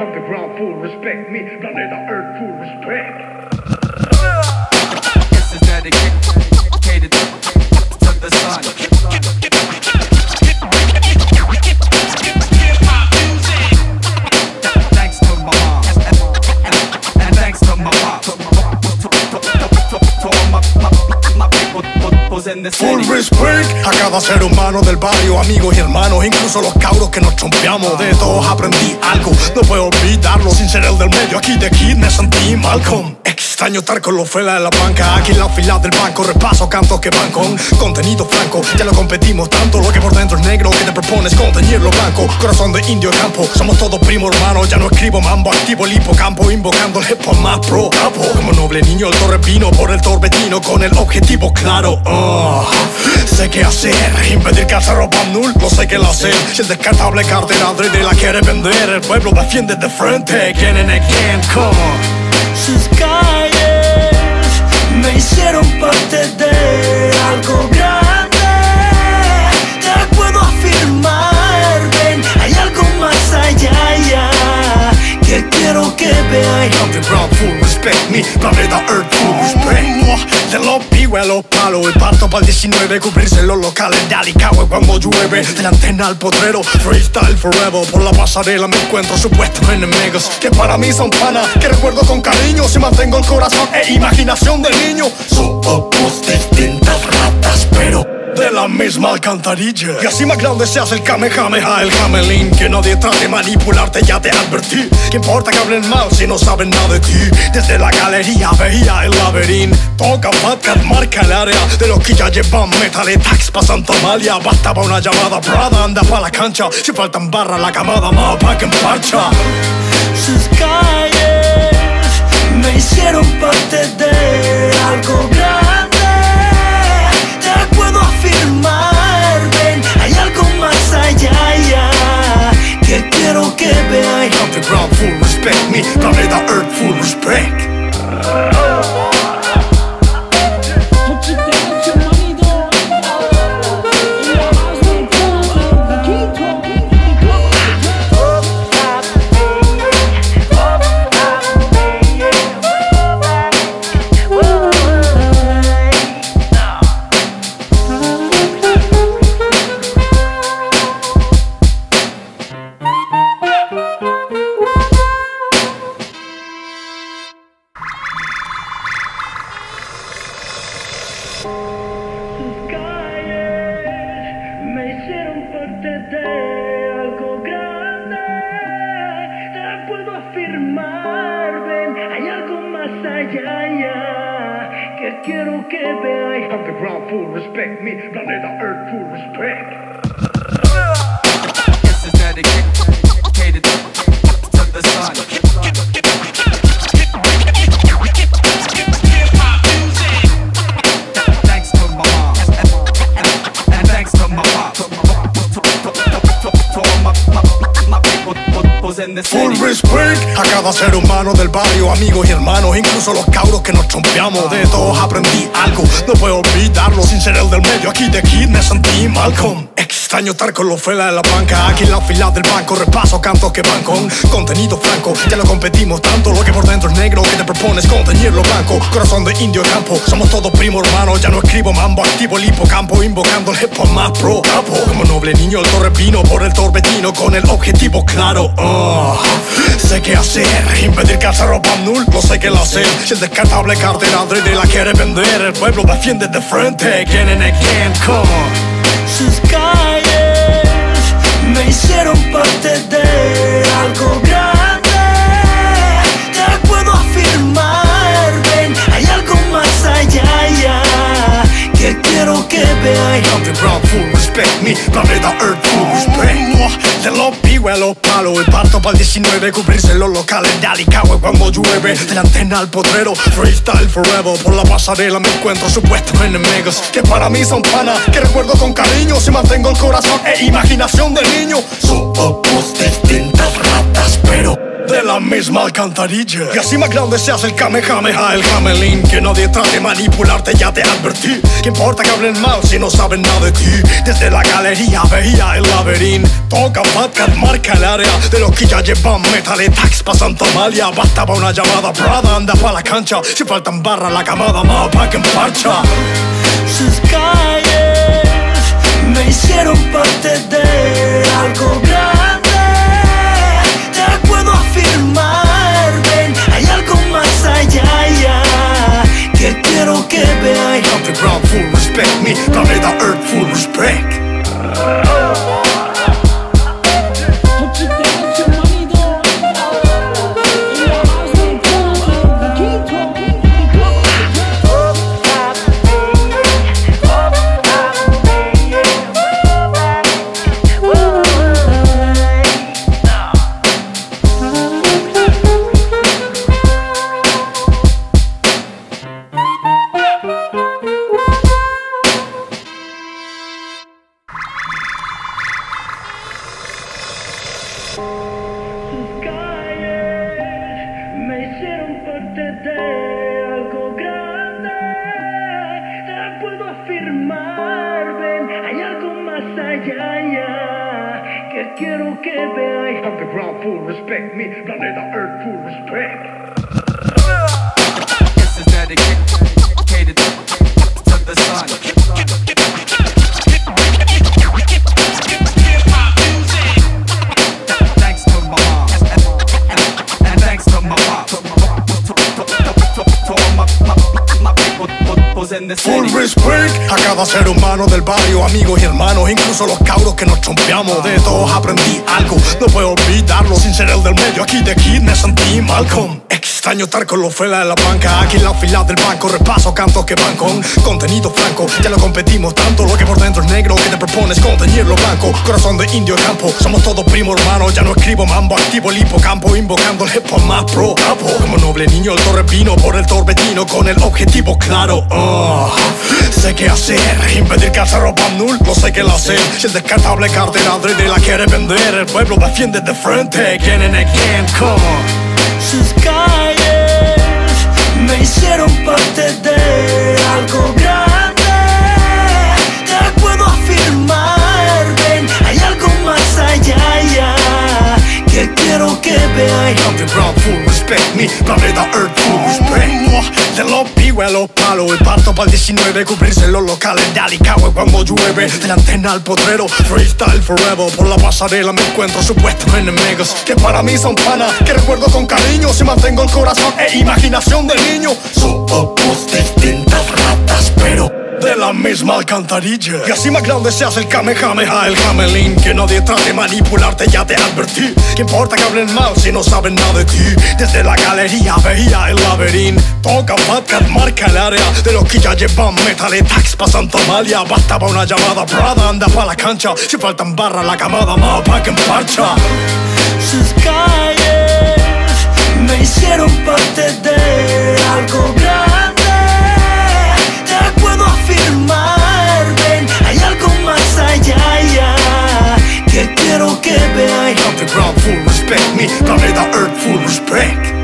Aunque brown fool respect me, planeta earth fool respect. This is dedicated to the sun. Hip hop music. Thanks to my mom and thanks to my pop. To all my people in the city. Full respect a cada ser humano del barrio, amigos y hermanos, incluso los cabros que nos chompeamos. De todos aprendí algo, no puedo olvidarlo. Sin ser el del medio, aquí de Kid me sentí Malcolm. Extraño estar con los felas de la banca, aquí en la fila del banco. Repaso cantos que van con contenido franco. Ya lo competimos tanto, lo que por dentro es negro, que te propones con teñirlo blanco. Corazón de indio y campo, somos todos primos hermanos. Ya no escribo mambo, activo el hipocampo, invocando el hip hop más pro capo. Como noble niño el torre vino por el torbellino, con el objetivo claro. Sé qué hacer, impedir que hacer ropa nul, no sé qué la hacer. Si el descartable cartera Andrés la quiere vender, el pueblo defiende de frente. Again and again, come on. Sus calles me hicieron parte de algo grande. Te puedo afirmar, ven, hay algo más allá ya, que quiero que veáis. Love the brown fool, respect me, planeta earth fool, respect. De los pibos a los palos, el parto pa'l 19, cubrirse los locales de Alicagüe cuando llueve. De la antena al potrero, freestyle forever. Por la pasarela me encuentro supuestos enemigos, que para mí son panas, que recuerdo con cariño. Si mantengo el corazón e imaginación del niño, somos distintas ratas, pero de la misma alcantarilla. Y así más grande se hace el Kamehameha, el Hamelin. Que nadie trate de manipularte, ya te advertí. Que importa que hablen mal si no saben nada de ti. Desde la galería veía el laberinto. Toca Fatcat, marca el área de los que ya llevan Metaletax pa' Santa Amalia. Basta pa' una llamada, Prada anda pa' la cancha. Si faltan barras, la camada más pa' que emparcha. Sus calles me hicieron parte de algo grande. Afirmar, ven, hay algo más allá ya, que quiero que veáis. Love the ground, full respect me, planeta earth, full respect. Full respect a cada ser humano del barrio, amigos y hermanos, incluso los cabros que nos chompeamos. De todos aprendí algo, no puedo olvidarlo. Sin ser el del medio, aquí de Kid me sentí Malcolm. Extraño estar con los felas de la banca, aquí en la fila del banco. Repaso cantos que van con contenido franco. Ya lo competimos tanto, lo que por dentro es negro, que te propones con teñirlo blanco. Corazón de indio y campo, somos todos primos hermanos. Ya no escribo mambo, activo el hipocampo, invocando el hip hop más pro capo. Como noble niño el torre vino por el torbellino, con el objetivo claro. Sé qué hacer, impedir que hacer ropa nul, no sé qué la hacer. Si el descartable cartera Andrés la quiere vender, el pueblo defiende de frente. Again and again, come on. Sus calles me hicieron parte de algo grande. Te puedo afirmar, ven, hay algo más allá ya, que quiero que veáis. Love the ground, full respect me, planeta earth, full respect. De los pibos a los palos, el parto pa'l 19, cubrirse los locales de Alicagüe cuando llueve. De la antena al potrero, freestyle forever. Por la pasarela me encuentro supuestos enemigos, que para mí son panas, que recuerdo con cariño. Si mantengo el corazón e imaginación del niño, somos distintas ratas, pero misma alcantarilla. Y así más grande se hace el Kamehameha, el Hamelin, que nadie trate de manipularte, ya te advertí. ¿Qué importa que hablen mal si no saben nada de ti? Desde la galería veía el laberinto. Toca Fatcat, marca el área de los que ya llevan metal y tax pa' Santa Amalia. Bastaba una llamada, Prada, anda pa' la cancha. Si faltan barras, la camada más opaca en parcha. Sus calles me hicieron parte de algo grande. Te puedo afirmar, ven, hay algo más allá ya, que quiero que veáis. The ground full respect, mi planeta Earth full respect. De todos aprendí algo, no puedo olvidarlo. Sin ser el del medio, aquí de Kid me sentí Malcolm. Extraño estar con los felas de la banca. Aquí en la fila del banco repaso cantos que van con contenido franco. Ya lo competimos tanto, lo que por dentro es negro, que te propones contener lo blanco. Corazón de indio campo, somos todos primos hermanos. Ya no escribo mambo, activo el hipocampo, invocando el hip hop más pro capo. Como noble niño el torrepino por el torbellino, con el objetivo claro. Sé qué hacer, impedir que se roban nul, no sé qué la hacer. Si el descartable cartera de la quiere vender, el pueblo defiende de frente. Again and again, come on. Sus calles me hicieron parte de algo grande. Te puedo afirmar, ven, hay algo más allá ya, que quiero que veáis. The ground full respect, mi planeta Earth full respect. De los pibes a los palos, el parto para el 19, cubrirse los locales de Alicagüe cuando llueve. De la antena al potrero, freestyle forever. Por la pasarela me encuentro supuestos enemigos, que para mí son panas, que recuerdo con cariño. Si mantengo el corazón e imaginación del niño. Somos distintas ratas, pero de la misma alcantarilla. Y así más grande se hace el Kamehameha, el Hamelin, que nadie trate de manipularte, ya te advertí. ¿Qué importa que hablen mal si no saben nada de ti? Desde la galería veía el laberinto. Toca Fatcat, marca el área de los que ya llevan metal y tax pa' Santa Amalia. Bastaba una llamada, Prada, anda pa' la cancha. Si faltan barras, la camada más opaca en parcha. Sus calles me hicieron parte de algo grande. Afirmar, ven, hay algo más allá ya, que quiero que veáis. The ground full respect, mi planeta Earth full respect.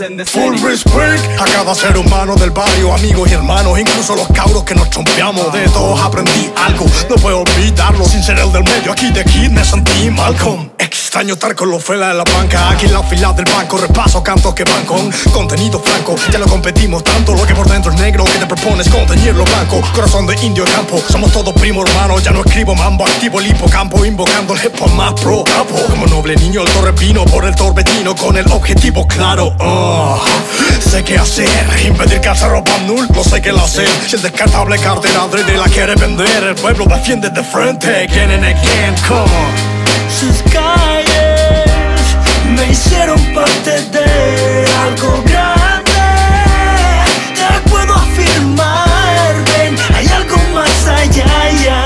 en de serie. Full respect a cada ser humano del barrio, amigos y hermanos, incluso los cabros que nos chompeamos. De todos aprendí algo, no puedo olvidarlo. Sin ser el del medio, aquí de Kid me sentí Malcolm. Extraño estar con los felas de la banca, aquí en la fila del banco. Repaso cantos que van con contenido franco. Ya no competimos tanto, lo que por dentro es negro, que te propones contener lo blanco. Corazón de indio y campo, somos todos primos hermanos. Ya no escribo mambo, activo el hipocampo, invocando el hip hop más pro capo. Como noble niño el torrepino, por el torbellino, con el objetivo claro. Sé qué hacer, impedir que se roban nul, lo sé que lo hacer. Si el descartable cartera adrede la quiere vender, el pueblo defiende de frente. Again and again, come on. Sus calles me hicieron parte de algo grande. Te puedo afirmar, ven, hay algo más allá ya,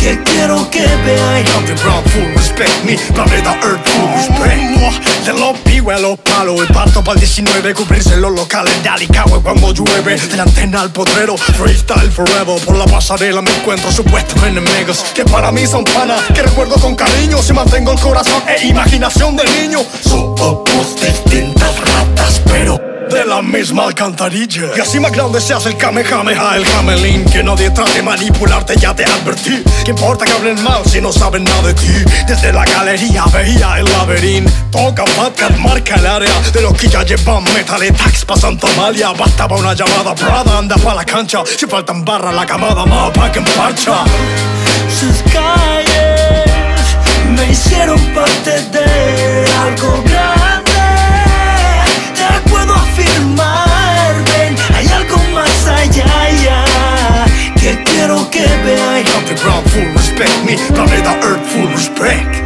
que quiero que veas. Love the ground, full respect me, planeta Earth, full respect. De los pibes a los palos, el parto para el 19, cubrirse los locales de Alicagüe cuando llueve. De la antena al potrero, freestyle forever. Por la pasarela me encuentro supuestos enemigos, que para mí son panas, que recuerdo con cariño. Si mantengo el corazón e imaginación del niño, somos distintas ratas, pero de la misma alcantarilla. Y así más grande se hace el Kamehameha, el Hamelin. Que nadie trate de manipularte, ya te advertí. ¿Qué importa que hablen mal si no saben nada de ti? Desde la galería veía el laberinto. Toca Fatcat, marca el área de los que ya llevan metal y tax pa' Santa Amalia. Bastaba una llamada, brada, anda pa' la cancha. Si faltan barras, la camada más pa' que emparcha. Sus calles me hicieron parte de algo grande. Afirmar, ven, hay algo más allá ya, que quiero que veas. Love the ground, full respect me, planeta Earth, full respect.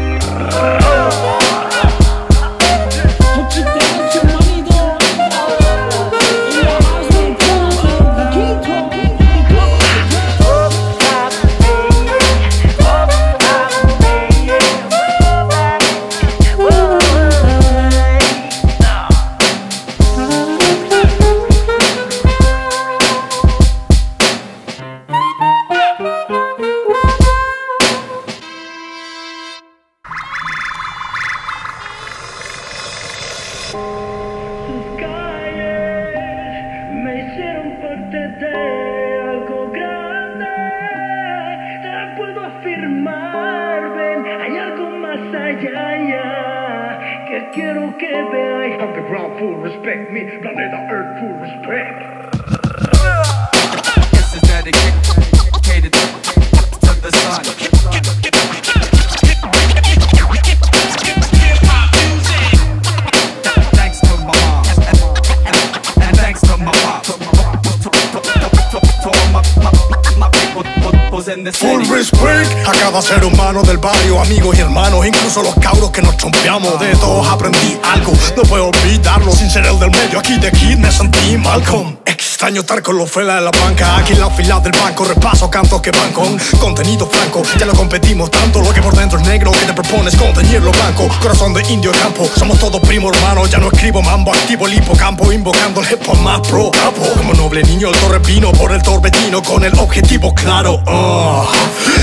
Ser humano del barrio, amigos y hermanos, incluso los cabros que nos chompeamos. De todos aprendí algo, no puedo olvidarlo. Sin ser el del medio, aquí de Kid me sentí Malcolm. Extraño estar con los felas de la banca, aquí en la fila del banco. Repaso cantos que van con contenido franco. Ya no competimos tanto, lo que por dentro es negro, que te propones contener lo blanco. Corazón de indio y campo, somos todos primos hermanos. Ya no escribo mambo, activo el hipocampo, invocando el hip hop más pro capo. Como noble niño el torrepino, por el torbellino, con el objetivo claro.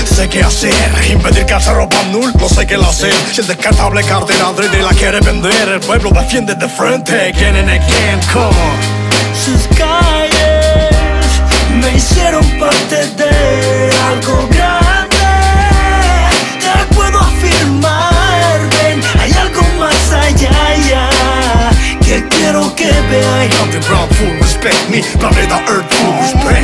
Sé qué hacer, impedir que se roban nul, lo sé que lo hacer. Si el descartable cartera adrede la quiere vender, el pueblo defiende de frente. Again and again, come on. Sus calles me hicieron parte de algo grande. Te puedo afirmar, ven, hay algo más allá ya, que quiero que veas. Love the ground, full respect me, planeta Earth, full respect.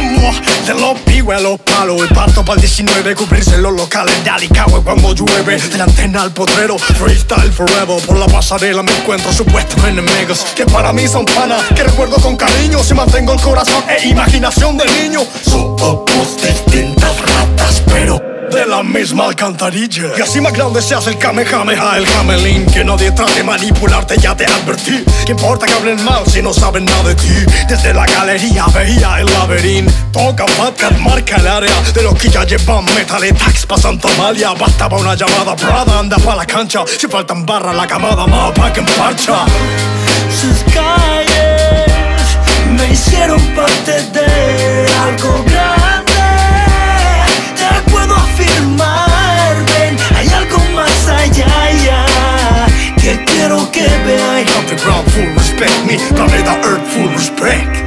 De los pibes a los palos, el parto para el 19, cubrirse los locales de Alicagüe cuando llueve. De la antena al potrero, freestyle forever. Por la pasarela me encuentro supuestos enemigos, que para mí son panas, que recuerdo con cariño. Si mantengo el corazón e imaginación del niño, somos distintas ratas, pero de la misma alcantarilla. Y así más grande se hace el Kamehameha, el Hamelin. Que nadie trate de manipularte, ya te advertí. ¿Qué importa que hablen mal si no saben nada de ti? Desde la galería veía el laberinto. Toca Fatcat, marca el área de los que ya llevan metal y tax pa' Santa Amalia. Bastaba una llamada, brada, anda pa' la cancha. Si faltan barras, la camada más pa' que emparcha. Sus calles me hicieron parte de algo grande. Afirmar, ven, hay algo más allá ya, que quiero que veas. Love the ground, full respect. respect me. Planeta Earth full respect.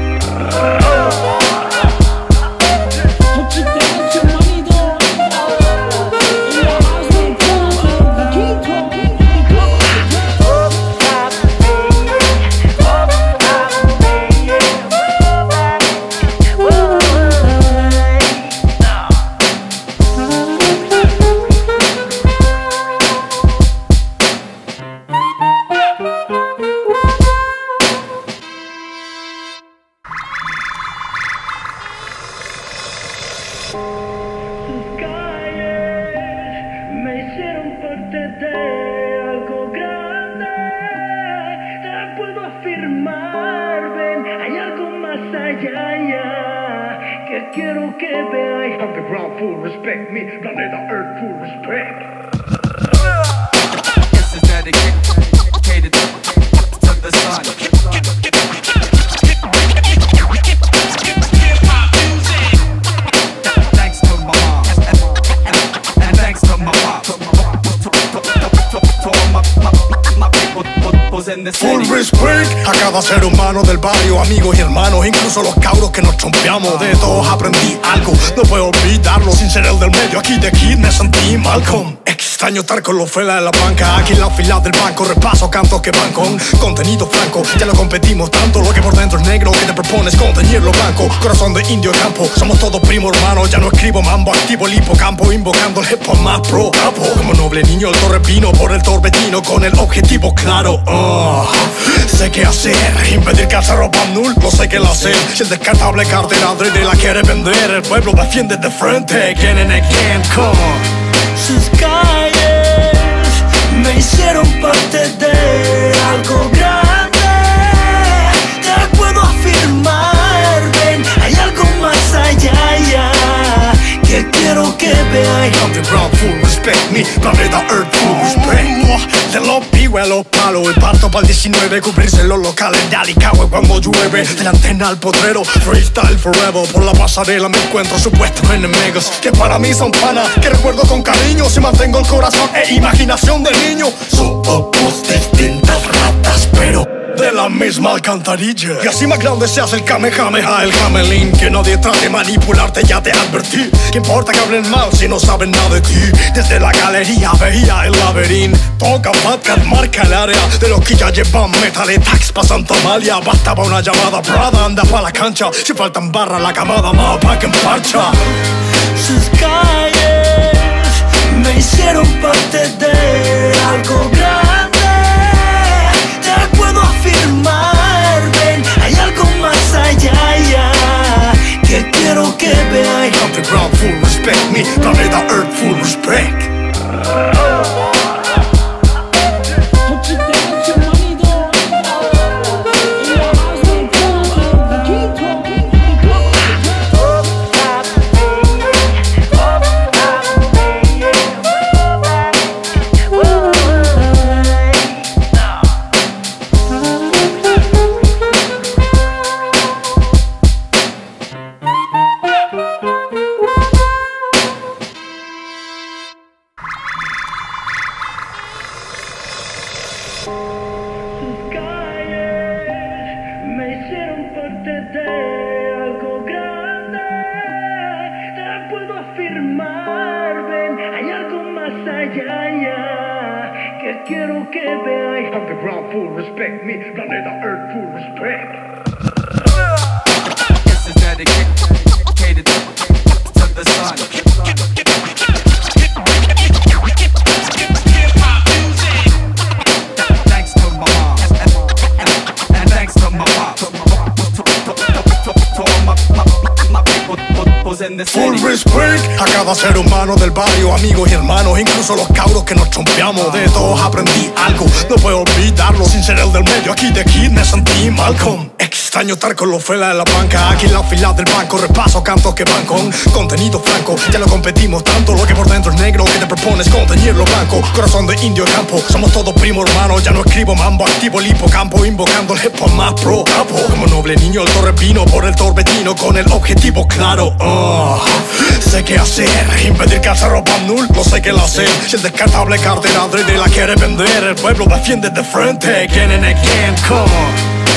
Quiero que veáis on the ground full respect me, planeta Earth full respect. This is dedicated to the sun. Hip-hop music. Thanks to my mom and thanks to my pop, to my people. Full respect a cada ser humano del barrio, amigos y hermanos, incluso los cabros que nos chompeamos. De todos aprendí algo, no puedo olvidarlo. Sin ser el del medio, aquí de Kid me sentí Malcolm. Extraño estar con los felas de la banca. Aquí en la fila del banco repaso cantos que van con contenido franco. Ya lo competimos tanto, lo que por dentro es negro, que te propones contener lo blanco. Corazón de indio campo, somos todos primos hermanos. Ya no escribo mambo, activo el hipocampo, invocando el hip hop más pro capo. Como noble niño el torre vino por el torbellino, con el objetivo claro. Sé qué hacer, impedir que se roban null, lo sé que lo hacer. Si el descartable cartera adrede la quiere vender, el pueblo defiende de frente. Again and again, come on. Sus calles me hicieron parte de algo grande. Te puedo afirmar, ven, hay algo más allá ya, que quiero que veáis. On the ground full respect me, planeta Earth full respect. De los pibes a los palos, el parto para el 19, cubrirse los locales de Alicagüe cuando llueve. De la antena al potrero, freestyle forever. Por la pasarela me encuentro supuestos enemigos, que para mí son panas, que recuerdo con cariño. Si mantengo el corazón e imaginación del niño. Somos distintas ratas, pero de la misma alcantarilla. Y así más grande se hace el Kamehameha, el Hamelin. Que nadie trate de manipularte, ya te advertí. ¿Qué importa que hablen mal si no saben nada de ti? Desde la galería veía el laberinto. Toca Fatcat, marca el área. De los que ya llevan metal attacks pa' Santa Amalia. Bastaba una llamada, brada, anda pa' la cancha. Si faltan barra la camada, más pa' que en parcha. Sus calles me hicieron parte de algo grande. Puedo afirmar, ven, hay algo más allá ya, que quiero que veáis. On the ground full respect me, planeta Earth full respect. Quiero que veáis. On the ground full respect me, planeta Earth full respect. This is dedicated to the sun. Hip-hop music. Thanks to my mom and thanks to my pop, to my people. Full respect a cada ser humano del barrio, amigos y hermanos, incluso los cabros que nos chompeamos. De todos aprendí algo, no puedo olvidarlo. Sin ser el del medio, aquí de Kid me sentí Malcolm. Extraño estar con los felas de la banca. Aquí en la fila del banco repaso cantos que van con contenido franco. Ya lo competimos tanto, lo que por dentro es negro, que te propones contener lo blanco. Corazón de indio campo, somos todos primos hermanos. Ya no escribo mambo, activo el hipocampo, invocando el hip hop más pro capo. Como noble niño el torre vino por el torbellino, con el objetivo claro. Sé qué hacer, impedir que se roban null, lo sé que lo hacer. Si el descartable cartera adrede la quiere vender, el pueblo defiende de frente. Again and again, come on.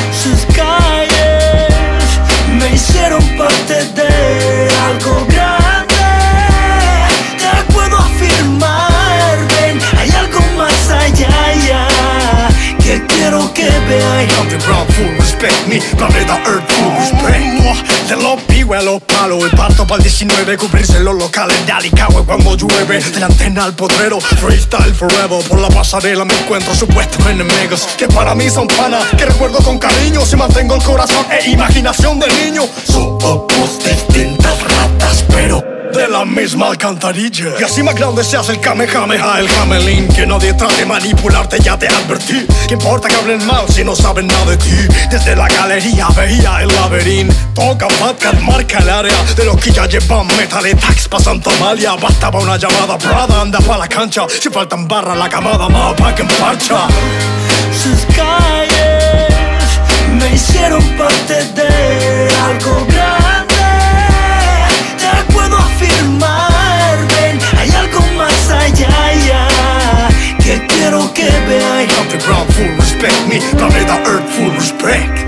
Underground fool, respect me, planeta Earth fool, respect mua. Del pigue a los palos, el parto para el 19, cubrirse los locales de Alicagüe cuando llueve. De la antena al potrero, freestyle forever. Por la pasarela me encuentro supuestos enemigos que para mí son panas, que recuerdo con cariño. Si mantengo el corazón e imaginación del niño, somos distintas ratas, pero de la misma alcantarilla. Y así más grande se hace el Kamehameha, el Hamelin. Que nadie trate de manipularte, ya te advertí. ¿Qué importa que hablen mal si no saben nada de ti? Desde la galería veía el laberinto. Toca Fatcat, marca el área. De los que ya llevan metal y tax pa' Santa Amalia. Bastaba una llamada, Prada, anda pa' la cancha. Si faltan barras, la camada más pa' que emparcha. Sus calles me hicieron parte de algo grande. Underground full respect me, planeta Earth full respect.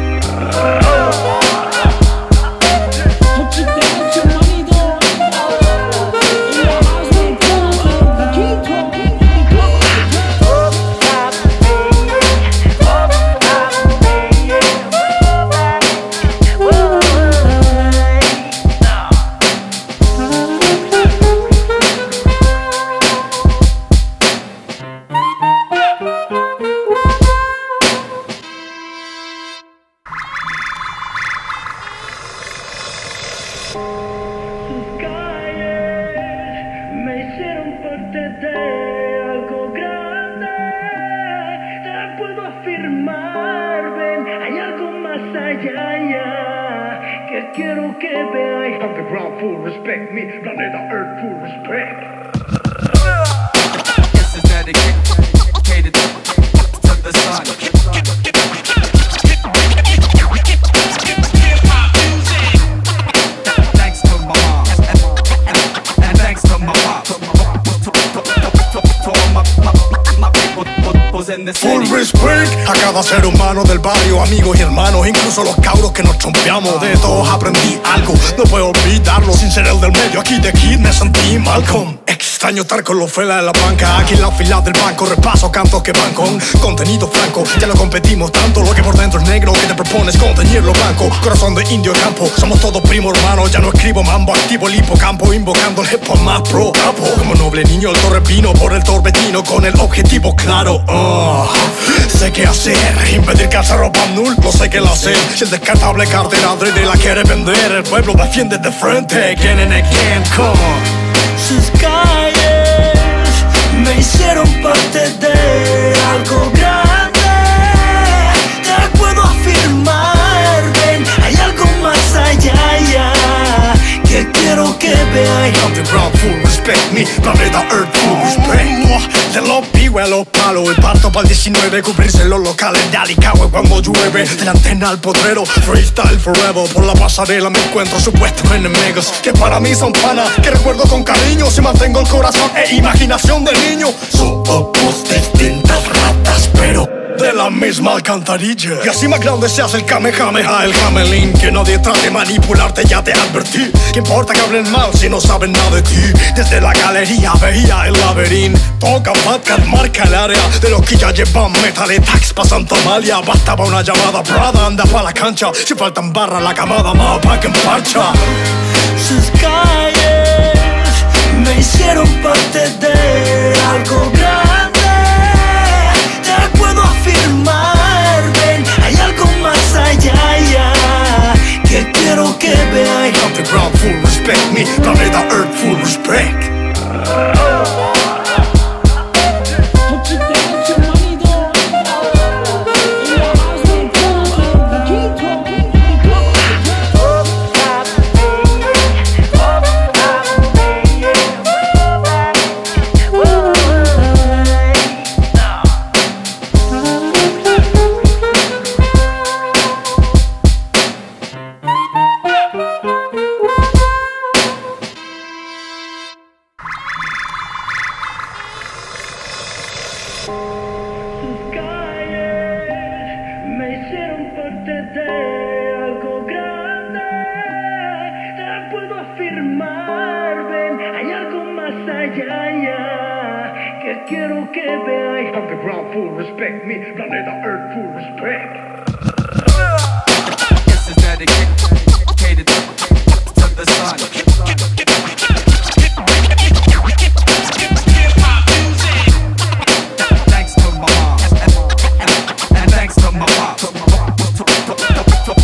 Underground fool, respect me, planeta Earth fool, respect. This is dedicated to the sun. Full respect a cada ser humano del barrio, amigos y hermanos, incluso los cabros que nos chompeamos. De todos aprendí algo, no puedo olvidarlo. Sin ser el del medio, aquí de Kid me sentí Malcolm. Extraño estar con los felas de la banca, aquí en la fila del banco repaso cantos que van con contenido franco. Ya lo competimos tanto, lo que por dentro es negro, que te propones contener lo blanco. Corazón de indio campo, somos todos primos hermanos. Ya no escribo mambo, activo el hipocampo, invocando el hip hop más pro capo. Como noble niño el torrepino por el torbellino, con el objetivo claro. Sé qué hacer, impedir que se roban nul, no sé qué la hacer. Si el descartable cartera Andrés la quiere vender, el pueblo defiende de frente. Again and again, come on. Sus calles me hicieron parte de algo grande. Te puedo afirmar, ven, hay algo más allá ya, que quiero que veáis. Underground full respect me, planeta Earth full respect. De los pigües a los palos, el parto para el 19, cubrirse los locales de Alicagüe cuando llueve. De la antena al potrero, freestyle forever. Por la pasarela me encuentro supuestos enemigos que para mí son panas, que recuerdo con cariño. Si mantengo el corazón e imaginación del niño, somos distintas ratas, pero de la misma alcantarilla. Y así más grande se hace el Kamehameha, el Hamelin. Que nadie trate de manipularte, ya te advertí. ¿Qué importa que hablen mal si no saben nada de ti? Desde la galería veía el laberinto. Toca Fatcat, marca el área. De los que ya llevan metal y tax pa' Santa Amalia. Bastaba una llamada, Prada, anda pa' la cancha. Si faltan barras, la camada más pa' que emparcha. Sus calles me hicieron parte de algo grande. Underground full respect me, planeta Earth full respect. that ghetto can't be. I have the ground full respect me, planet the earth full respect. This is dedicated to the sun. Thanks to my mom and thanks to my pop,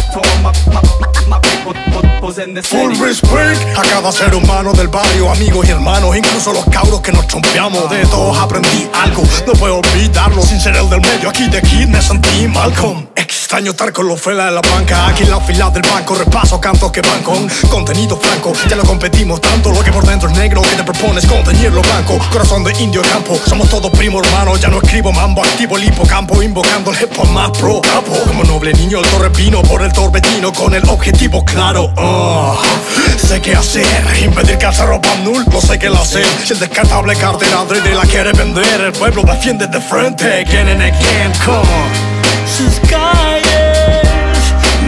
to my people. Full respect a cada ser humano del barrio, amigos y hermanos, incluso los cabros que nos chompeamos. De todos aprendí algo, no puedo olvidarlo. Sin ser el del medio, aquí de Kid me sentí Malcolm. Extraño estar con los felas de la banca. Aquí en la fila del banco repaso cantos que van con contenido franco. Ya lo competimos tanto, lo que por dentro es negro, que te propones contener lo blanco. Corazón de indio campo, somos todos primos hermanos. Ya no escribo mambo, activo el hipocampo, invocando el hip hop más pro capo. Como noble niño el torrepino por el torbellino, con el objetivo claro. Sé qué hacer, impedir que se roban null, lo sé que lo hacer. Si el descartable cartera adrede la quiere vender, el pueblo defiende de frente. Again and again, come on. Sus calles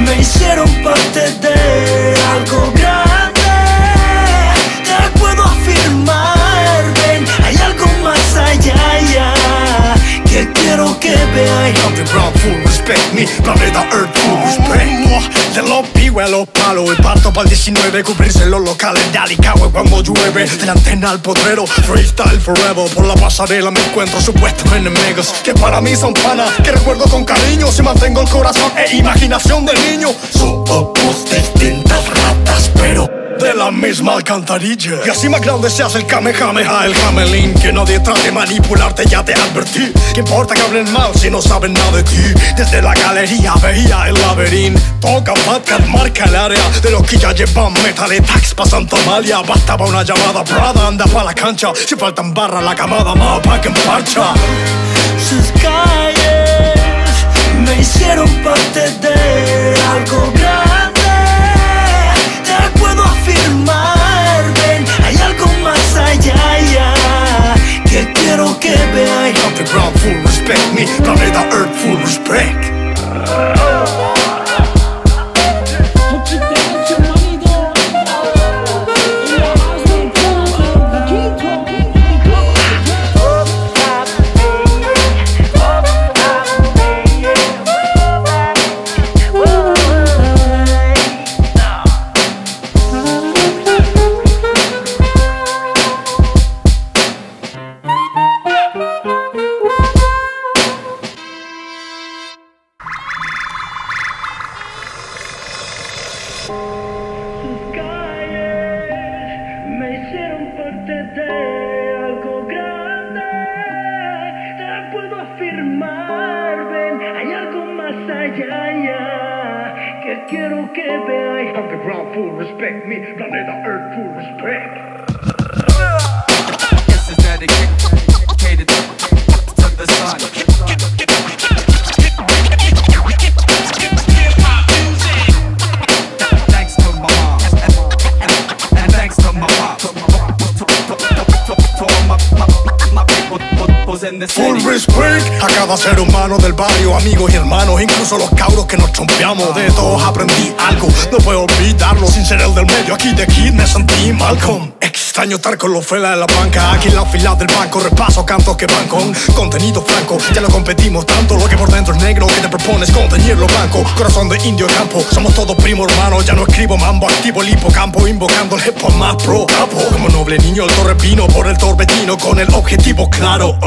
me hicieron parte de algo grande. Te puedo afirmar, ven, hay algo más allá ya, que quiero que veáis. On the ground full respect me, planeta earth full respect. De los pibes a los palos, el parto para el 19, cubrirse los locales de Alicagüe cuando llueve. De la antena al potrero, freestyle forever. Por la pasarela me encuentro supuestos enemigos, que para mí son panas, que recuerdo con cariño. Si mantengo el corazón e imaginación del niño, somos distintas ratas, pero de la misma alcantarilla. Y así más grande se hace el Kamehameha, el Hamelin. Que nadie trate de manipularte, ya te advertí. ¿Qué importa que hablen mal si no saben nada de ti? Desde la galería veía el laberinto. Toca Madcap marca el área de los que ya llevan metal y tax pa' Santa Amalia. Bastaba una llamada, brada, anda pa' la cancha. Si faltan barras, la camada más pa' que emparcha. Sus calles me hicieron parte de algo grande. Te puedo afirmar, ven, hay algo más allá ya, que quiero que veáis. On the ground full respect me, planeta earth full respect. Ser humano del barrio, amigos y hermanos, incluso los cabros que nos chompeamos. De todos aprendí algo, no puedo olvidarlo. Sin ser el del medio, aquí de Kid me sentí Malcolm. Extraño estar con los felas de la banca. Aquí en la fila del banco repaso cantos que van con contenido franco. Ya lo competimos tanto, lo que por dentro es negro, que te propones contener lo blanco. Corazón de indio campo, somos todos primos hermanos. Ya no escribo mambo, activo el hipocampo, invocando el hip hop más pro capo. Como noble niño el torrepino por el torbellino, con el objetivo claro.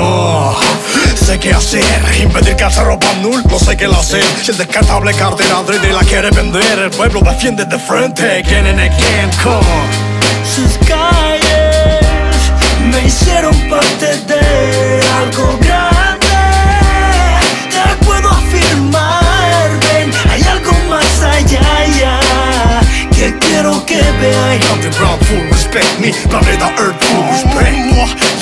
Sé qué hacer, impedir que se roban null, lo sé que lo hacer. Si el descartable cartera adrede la quiere vender, el pueblo defiende de frente. Again and again, come on. Sus calles me hicieron parte de algo grande. Te puedo afirmar, ven, hay algo más allá ya, que quiero que veáis. On the ground full respect me, planeta earth full respect.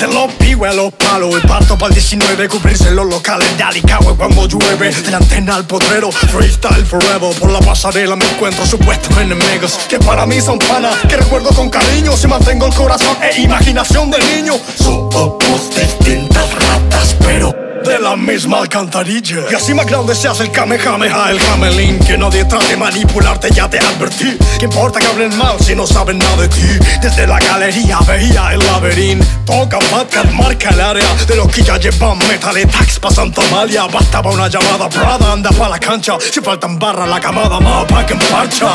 De los pibes a los palos, el parto para el 19, cubrirse los locales de Alicagüe cuando llueve. De la antena al potrero, freestyle forever. Por la pasarela me encuentro supuestos enemigos, que para mí son panas, que recuerdo con cariño. Si mantengo el corazón e imaginación del niño, somos distintas ratas, pero de la misma alcantarilla. Y así más grande se hace el Kamehameha, el Hamelin, que nadie trate de manipularte, ya te advertí. ¿Qué importa que hablen mal si no saben nada de ti? Desde la galería veía el laberinto. Toca Batcat, marca el área. De los que ya llevan metal y tax pa' Santa Amalia. Bastaba una llamada, Prada anda pa' la cancha. Si faltan barra la camada, más opaca en parcha.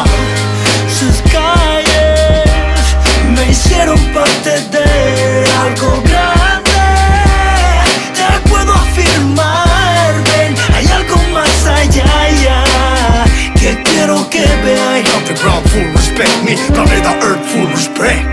Sus calles me hicieron parte de algo grande. Te puedo afirmar, ven, hay algo más allá ya, que quiero que veáis. The ground full respect me, planeta Earth full respect.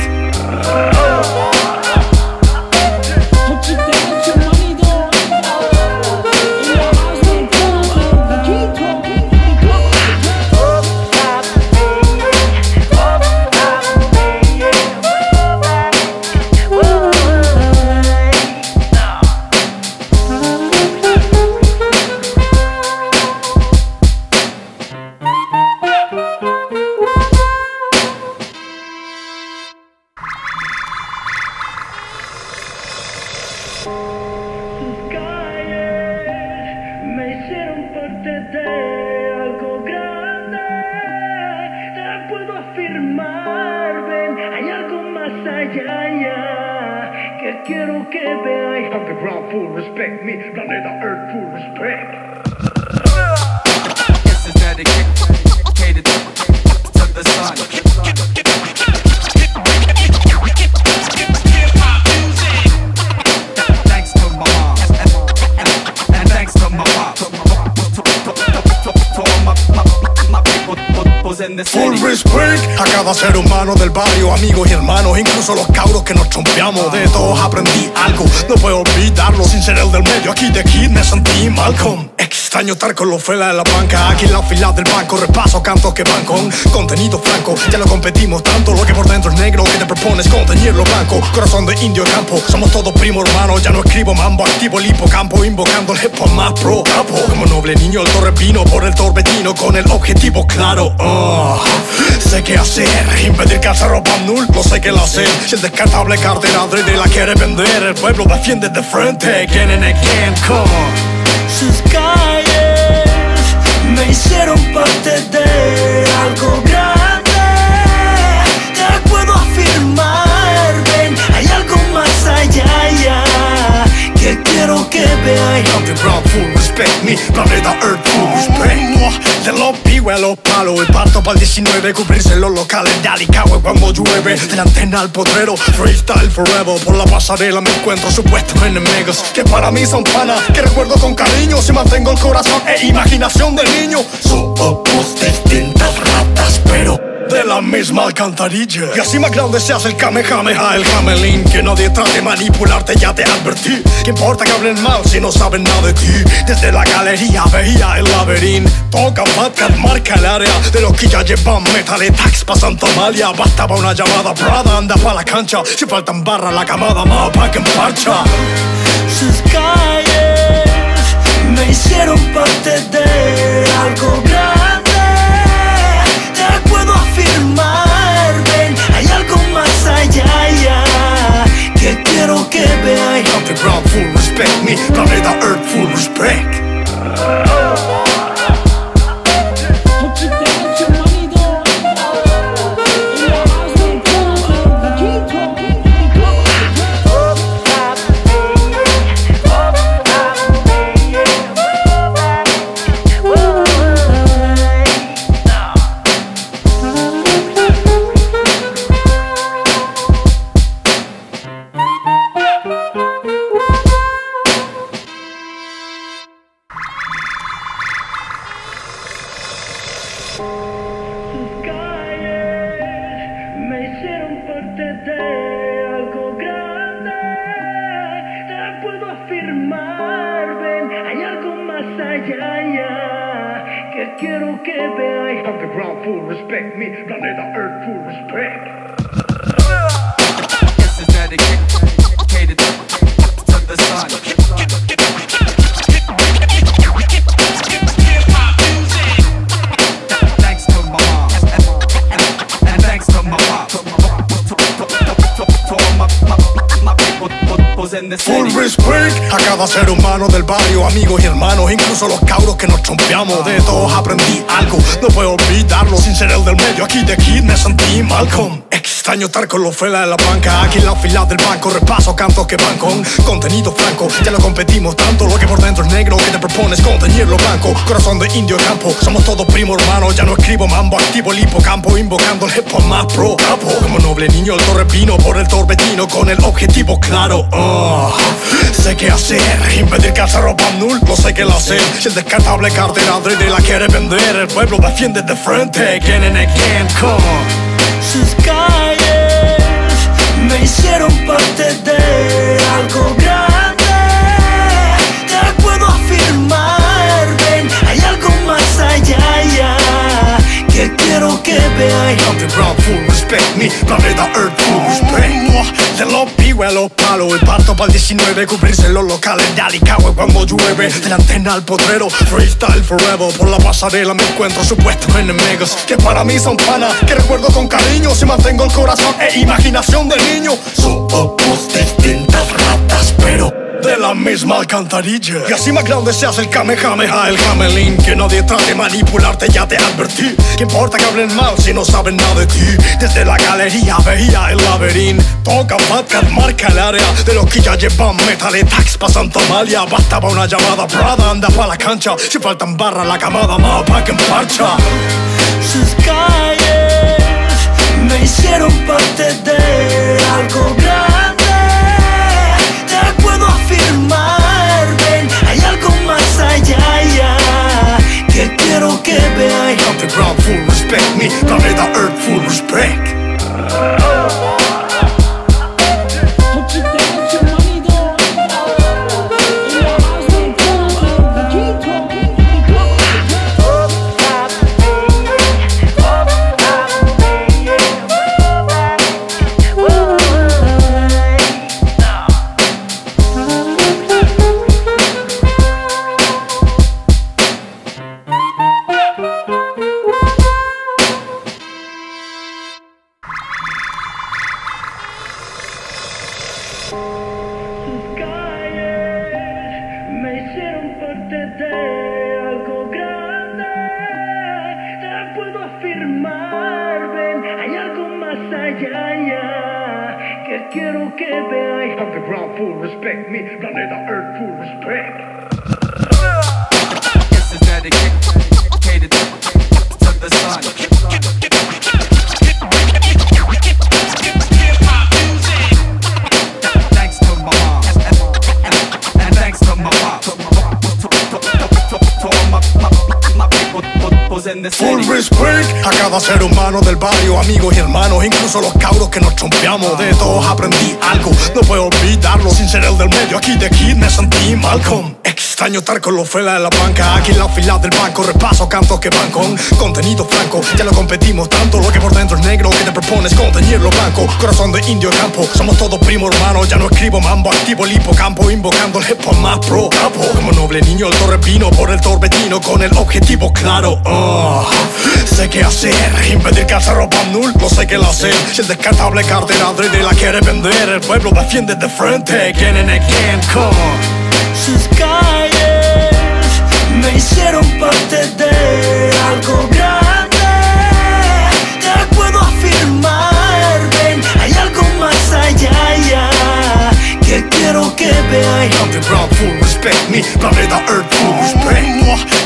Amigos y hermanos, incluso los cabros que nos chompeamos, de todos aprendí algo, no puedo olvidarlo. Sin ser el del medio, aquí de Kid me sentí Malcolm. Extraño estar con los felas de la banca, aquí en la fila del banco. Repaso cantos que van con contenido franco. Ya lo competimos tanto, lo que por dentro es negro, que te propones contener lo blanco. Corazón de indio y campo, somos todos primos hermanos. Ya no escribo mambo, activo el hipocampo, invocando el hip hop más pro capo. Como noble niño el torrepino, por el torbellino, con el objetivo claro. Sé qué hacer, impedir que alza ropa nul, no sé qué la hacer. Si el descartable cartera adrede la quiere vender, el pueblo defiende de frente. Again and again, come on. Sus calles me hicieron parte de algo grande. Te puedo afirmar, ven, hay algo más allá ya, que quiero que veáis. Love the ground full respect me, planeta Earth full respect. De los pibos a los palos, el parto pa'l 19, cubrirse en los locales de Alicagüe cuando llueve. De la antena al potrero, freestyle forever. Por la pasarela me encuentro supuestos enemigos, que para mí son panas, que recuerdo con cariño. Si mantengo el corazón e imaginación del niño. Somos distintas ratas, pero de la misma alcantarilla. Y así más grande se hace el Kamehameha, el Hamelin, que nadie trate de manipularte, ya te advertí. ¿Qué importa que hablen mal si no saben nada de ti? Desde la galería veía el laberinto. Toca Batcat, marca el área. De los que ya llevan metal y tax pa' Santa Amalia. Bastaba una llamada, Prada anda pa' la cancha. Si faltan barra la camada, más opaca en parcha. Sus calles me hicieron parte de algo grande. Afirmar, ven, hay algo más allá ya, que quiero que veáis. Love the ground full respect me, planeta Earth full respect. Full Freeze Break. A cada ser humano del barrio, amigos y hermanos, incluso los cabros que nos chompeamos. De todos aprendí algo, no puedo olvidarlo. Sin ser el del medio, aquí de Kid me sentí Malcolm. Extraño estar con los felas de la banca. Aquí en la fila del banco repaso cantos que van con contenido franco. Ya lo competimos tanto, lo que por dentro es negro, que te propones contener lo blanco. Corazón de indio campo, somos todos primos hermanos. Ya no escribo mambo, activo el hipocampo, invocando el hip hop más pro capo. Como noble niño el torrepino por el torbellino, con el objetivo claro. Sé qué hacer, impedir que se roban nul, no sé qué la hacer. Si el descartable cartera de la quiere vender, el pueblo defiende de frente. Again and again, come on. Sus calles me hicieron parte de algo grande. Te puedo afirmar, ven, hay algo más allá ya, que quiero que veas. Love the brown fool, respect me, planeta Earth fool, respect. De los pibes a los palos, el parto para el 19, cubrirse los locales de Alicagüe cuando llueve. De la antena al potrero, freestyle forever. Por la pasarela me encuentro supuestos enemigos, que para mí son panas, que recuerdo con cariño. Si mantengo el corazón e imaginación del niño, somos distintas ratas, pero de la misma alcantarilla. Y así más grande se hace el Kamehameha, el Hamelin. Que nadie trate de manipularte, ya te advertí. Que importa que hablen mal si no saben nada de ti. Desde la galería veía el laberinto. Toca Madcat, marca el área de los que ya llevan metal y tax pa' Santa Amalia. Bastaba una llamada, Prada anda pa' la cancha. Si faltan barras, la camada más pa' que emparcha. Sus calles me hicieron parte de algo grande. Te puedo afirmar, ven, hay algo más allá ya, que quiero que veas. Love the ground, full respect me, planeta Earth, full respect. Ser humano del barrio, amigos y hermanos, incluso los cabros que nos chompeamos. De todos aprendí algo, no puedo olvidarlo. Sin ser el del medio, aquí de Kid me sentí Malcolm. Extraño estar con los felas de la banca. Aquí en la fila del banco repaso cantos que van con contenido franco. Ya lo competimos tanto, lo que por dentro es negro, que te propones contener lo blanco. Corazón de indio campo, somos todos primos hermanos. Ya no escribo mambo, activo el hipocampo, invocando el hip hop más pro capo. Como noble niño el torrepino por el torbellino, con el objetivo claro. Sé qué hacer, impedir que se roban nul, no sé qué la hacer. Si el descartable cartera de la quiere vender, el pueblo defiende de frente. Again and again, come on. Sus calles me hicieron parte de algo grande. Te puedo afirmar, ven, hay algo más allá ya, que quiero que veas. Love the ground, full respect me, planeta Earth, full respect.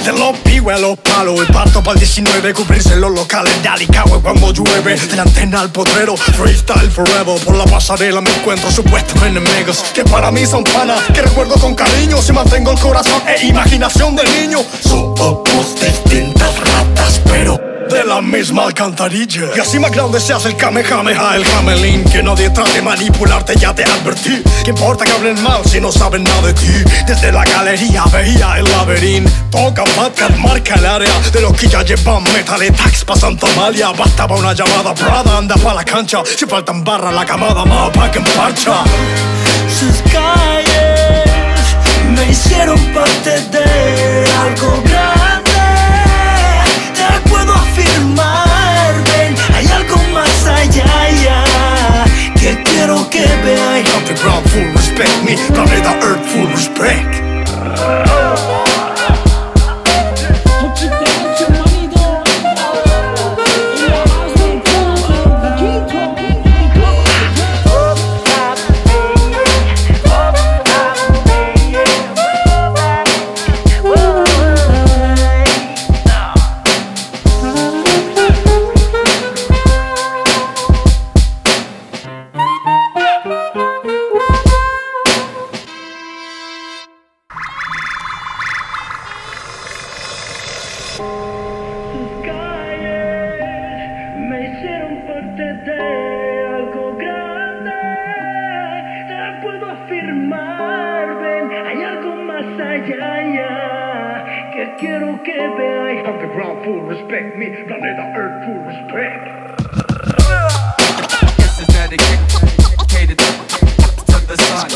De los pibes a los palos, el parto para el 19, cubrirse los locales de Alicagüe cuando llueve. De la antena al potrero, freestyle forever. Por la pasarela me encuentro supuestos enemigos, que para mí son panas, que recuerdo con cariño. Si mantengo el corazón e imaginación del niño, somos distintas ratas, pero de la misma alcantarilla. Y así más grande se hace el Kamehameha, el Hamelin. Que nadie trate de manipularte, ya te advertí. Que importa que hablen mal si no saben nada de ti. Desde la galería veía el laberinto. Toca Madcat, marca el área de los que ya llevan metal y tax pa' Santa Amalia. Bastaba una llamada, Prada anda pa' la cancha. Si faltan barras, la camada más pa' que emparcha. Sus calles me hicieron parte de algo grande. Afirmar, ven, hay algo más allá ya, que quiero que veas. Love the ground, full respect me, planeta Earth. quiero que veáis. I'm the ground full respect me, planeta earth full respect. It's a dedicated to the sun.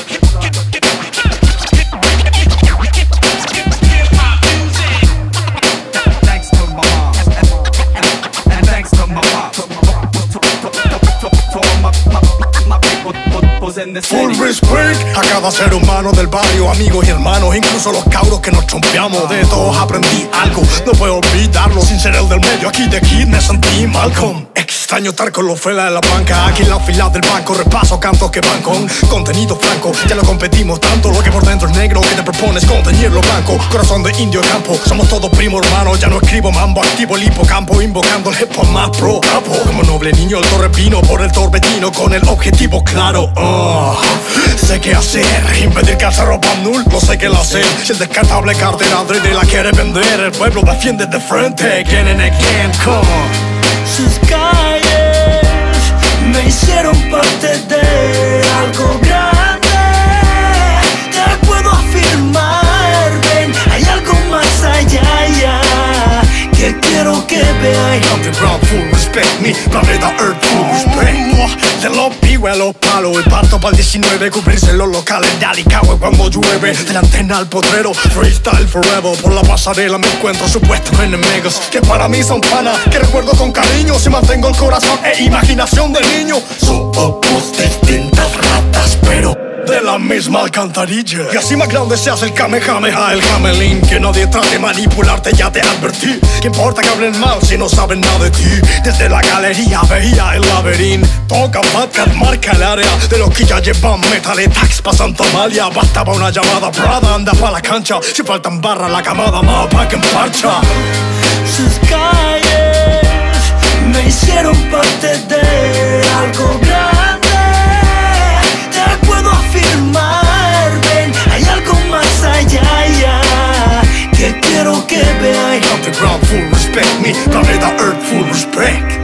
Full respect a cada ser humano del barrio, amigos y hermanos, incluso los cabros que nos chompeamos. De todos aprendí algo, no puedo olvidarlo. Sin ser el del medio, aquí de Kid me sentí Malcolm. Extraño estar con los felas de la banca, aquí en la fila del banco. Repaso cantos que van con contenido franco. Ya lo competimos tanto, lo que por dentro es negro, que te propones contener lo blanco. Corazón de indio y campo, somos todos primos hermanos. Ya no escribo mambo, activo el hipocampo, invocando el hip hop más pro capo. Como noble niño el torrepino, por el torbellino, con el objetivo claro. Sé qué hacer, impedir que alza ropa nul, lo sé que la sé. Si el descartable cartera adrede la quiere vender, el pueblo defiende de frente. Again and again, come on. Sus calles me hicieron parte de algo grande. Te puedo afirmar, ven, hay algo más allá ya, que quiero que veáis. I'm the ground full respect me, planeta earth full respect. De los pibes a los palos, el parto para el 19, cubrirse en los locales de Alicagüe cuando llueve. De la antena al potrero, freestyle forever. Por la pasarela me encuentro supuestos enemigos, que para mí son panas, que recuerdo con cariño. Si mantengo el corazón e imaginación de niño, somos distintas ratas, pero de la misma alcantarilla. Y así más grande se hace el Kamehameha, el Hamelin. Que nadie trate de manipularte, ya te advertí. Que importa que hablen mal si no saben nada de ti. Desde la galería veía el laberinto. Toca Madcat, marca el área de los que ya llevan metal y tax pa' Santa Amalia. Bastaba una llamada, brada, anda pa' la cancha. Si faltan barras, la camada más pa' que emparcha. Sus calles me hicieron parte de algo grande. The ground full respect me, planeta earth full respect.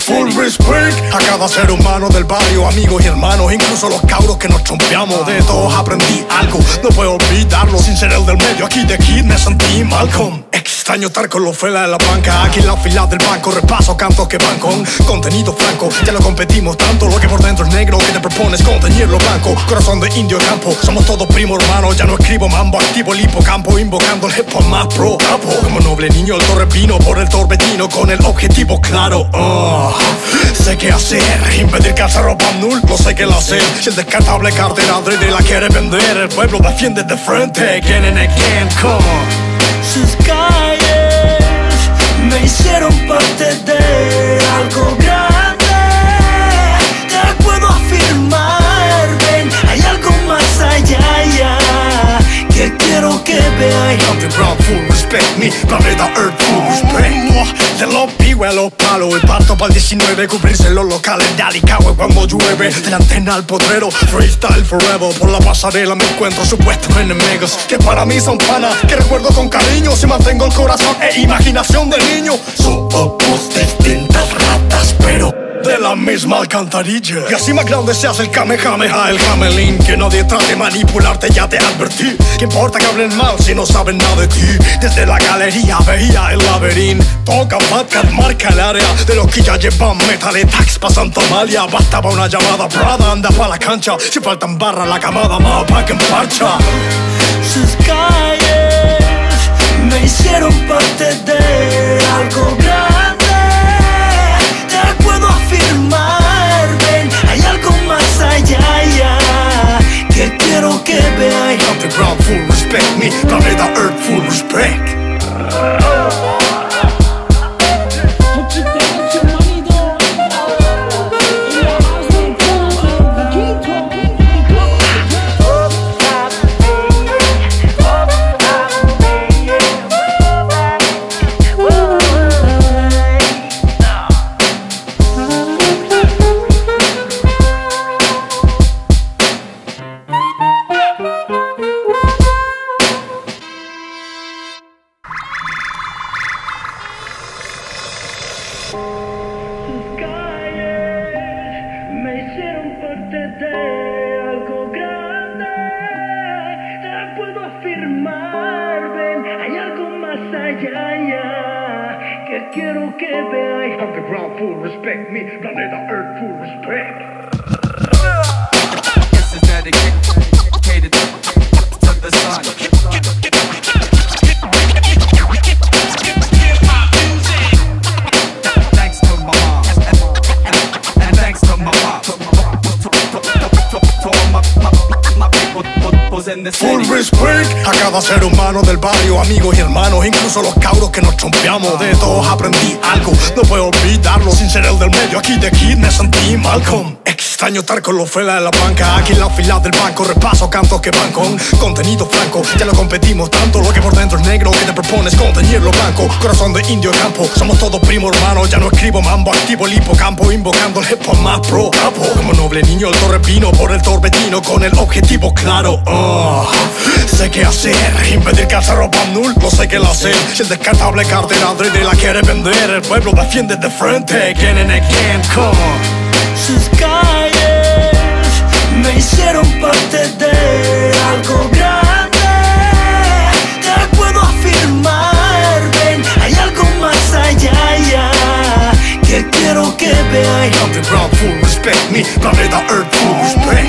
Full respect a cada ser humano del barrio, amigos y hermanos, incluso los cabros que nos chompeamos. De todos aprendí algo, no puedo olvidarlo. Sin ser el del medio, aquí de Kid me sentí Malcolm. Extraño estar con los felas de la banca, aquí en la fila del banco. Repaso cantos que van con contenido franco. Ya lo competimos tanto, lo que por dentro es negro, que te propones contener lo blanco. Corazón de indio y campo, somos todos primos hermanos. Ya no escribo mambo, activo el hipocampo, invocando el hip hop más pro capo. Como noble niño el torrepino, por el torbellino, con el objetivo claro. Sé qué hacer, impedir que alza ropa nul, lo sé que la sé. Si el descartable cartera adrede la quiere vender, el pueblo defiende de frente. Again and again, come on. Sus calles me hicieron parte de algo grande. Te puedo afirmar, ven, hay algo más allá ya, que quiero que veáis. I'm the ground full respect me, planeta earth full respect. De los pibes a los palos, el parto para el 19, cubrirse en los locales de Alicagüe cuando llueve. De la antena al potrero, freestyle forever. Por la pasarela me encuentro supuestos enemigos, que para mí son panas, que recuerdo con cariño. Si mantengo el corazón e imaginación de niño, somos distintas ratas, pero de la misma alcantarilla. Y así más grande se hace el Kamehameha, el Hamelin. Que nadie trate de manipularte, ya te advertí. Que importa que hablen mal si no saben nada de ti. Desde la galería veía el laberinto. Toca Madcat, marca escalaria de los que ya llevan metal y tax pasan tomalia. Basta pa' una llamada, brada, anda pa' la cancha. Si faltan barras, la camada más pa' que emparcha. Sus calles me hicieron parte de algo grande. Te puedo afirmar, ven, hay algo más allá ya, que quiero que veáis. The ground full respect me, planeta earth full respect. De todos aprendí algo, no puedo olvidarlo. Sin ser el del medio, aquí de Kid me sentí Malcolm. Extraño estar con los felas de la banca. Aquí en la fila del banco repaso cantos que van con contenido franco. Ya lo competimos tanto, lo que por dentro es negro, que te propones contener lo blanco. Corazón de indio campo, somos todos primos hermanos. Ya no escribo mambo, activo el hipocampo, invocando el hip hop más pro capo. Como noble niño el torrepino, por el torbellino, con el objetivo claro. Sé qué hacer, impedir que alza ropa nul, lo sé que la hacer. Si el descartable cartera de la quiere vender, el pueblo defiende de frente. Again and again, come on. Sus calles me hicieron parte de algo grande. Te puedo afirmar, ven, hay algo más allá ya, que quiero que veáis. The ground full respect me, planeta earth full respect.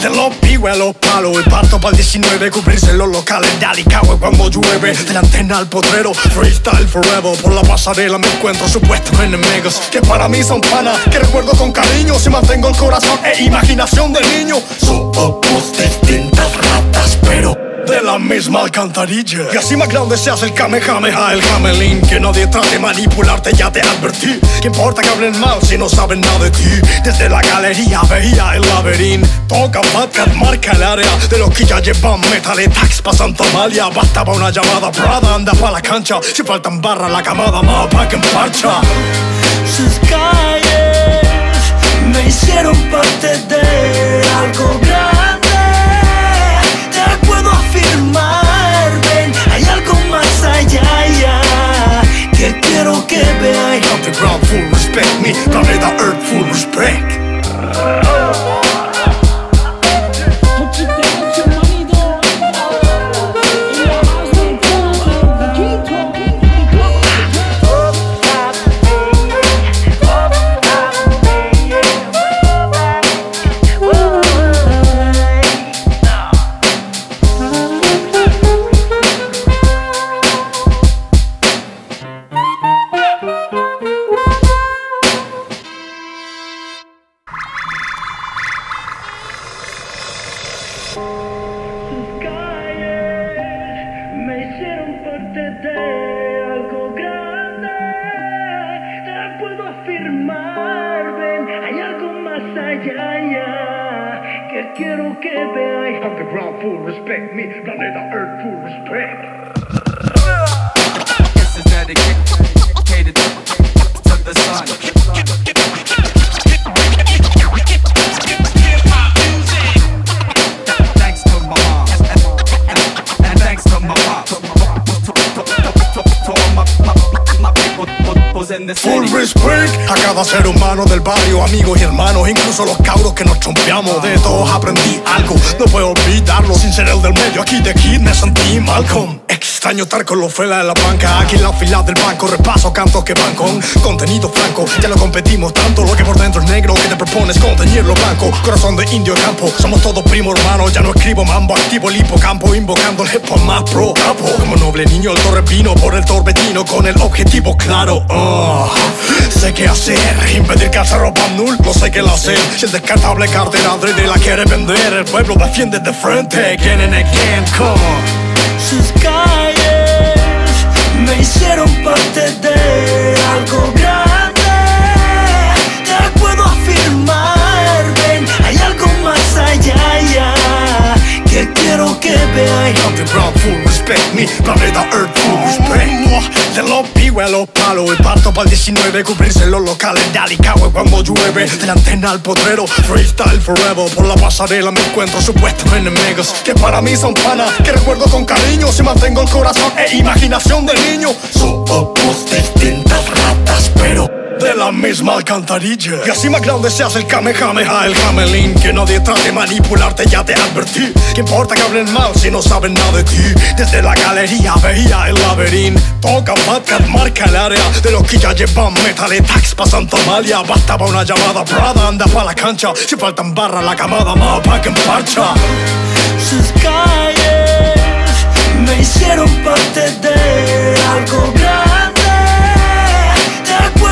Te lo pigo a los palos y parto pa'l 19. Cubrirse los locales de Alicagüe cuando llueve. De la antena al potrero, freestyle forever. Por la pasarela me encuentro supuestos enemigos, que para mí son panas, que recuerdo con cariño. Si mantengo el corazón e imaginación del niño. Somos distintas ratas, pero de la misma alcantarilla. Y así más grande se hace el Kamehameha, el Hamelin. Que nadie trate de manipularte, ya te advertí. ¿Qué importa que hablen mal si no saben nada de ti? Desde la galería veía el laberinto. Toca Madcap, marca el área de los que ya llevan metal y tax pasan tomalia. Basta pa' una llamada, brada, anda pa' la cancha. Si faltan barras, la camada más pa' que emparcha. Sus calles me hicieron parte de algo grande. Afirmar, ven, hay algo más allá ya, que quiero que veáis. The ground full respect me, planeta earth full respect. Amigos y hermanos, incluso los cabros que nos chompeamos. De todos aprendí algo, no puedo olvidarlo. Sin ser el del medio, aquí de Kid me sentí Malcolm. Extraño Tarco, lo fuera de la banca. Aquí en la fila del banco repaso cantos que van con contenido franco. Ya no competimos tanto, lo que por dentro es negro, que te propones contener lo blanco. Corazón de indio campo, somos todos primos hermanos. Ya no escribo mambo, activo el hipocampo, invocando el hip hop más pro capo. Como noble niño el torrepino, por el torbellino, con el objetivo claro. Sé qué hacer, impedir que se roban nul, no sé qué hacer. Si el descartable cartera de la quiere vender, el pueblo defiende de frente. Again and again, come on. Sus calles me hicieron parte de algo grande. Te puedo afirmar, ven, hay algo más allá ya, que quiero que veas. Love the ground, full respect me, planeta Earth, full respect. De los pibes a los palos, el parto para el 19, cubrirse los locales de Alicagüe cuando llueve. De la antena al potrero, freestyle forever. Por la pasarela me encuentro supuestos enemigos, que para mí son panas, que recuerdo con cariño. Si mantengo el corazón e imaginación de niño. Somos distintas ratas, pero de la misma alcantarilla. Y así más grande se hace el Kamehameha, el Hamelin. Que nadie trate de manipularte, ya te advertí. ¿Qué importa que hablen mal si no saben nada de ti? Desde la galería veía el laberinto. Toca Madcat, marca el área de los que ya llevan metal y tax pa' Santa Amalia. Bastaba una llamada, Prada, anda pa' la cancha. Si faltan barras, la camada más pa' que emparcha. Sus calles me hicieron parte de algo grande.